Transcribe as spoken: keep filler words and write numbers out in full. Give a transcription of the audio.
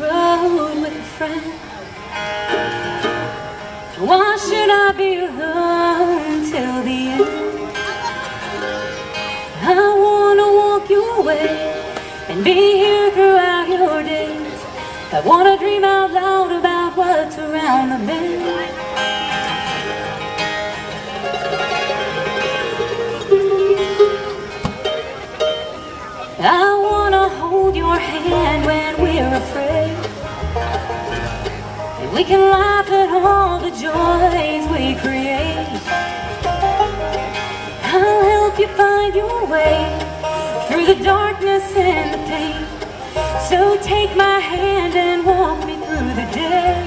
road with a friend. Why should I be alone till the end? I wanna walk your way and be here throughout your days. I wanna dream out loud about what's around the bend. I wanna hold your hand when we're afraid, and we can laugh at all the joys we create. I'll help you find your way through the darkness and the pain. So take my hand and walk me through the day.